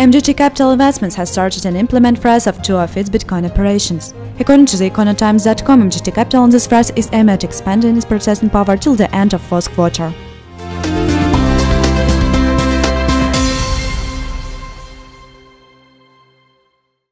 MGT Capital Investments has started an implement freeze of two of its Bitcoin operations. According to the EconoTimes.com, MGT Capital on this freeze is aimed at expanding its processing power till the end of fourth quarter.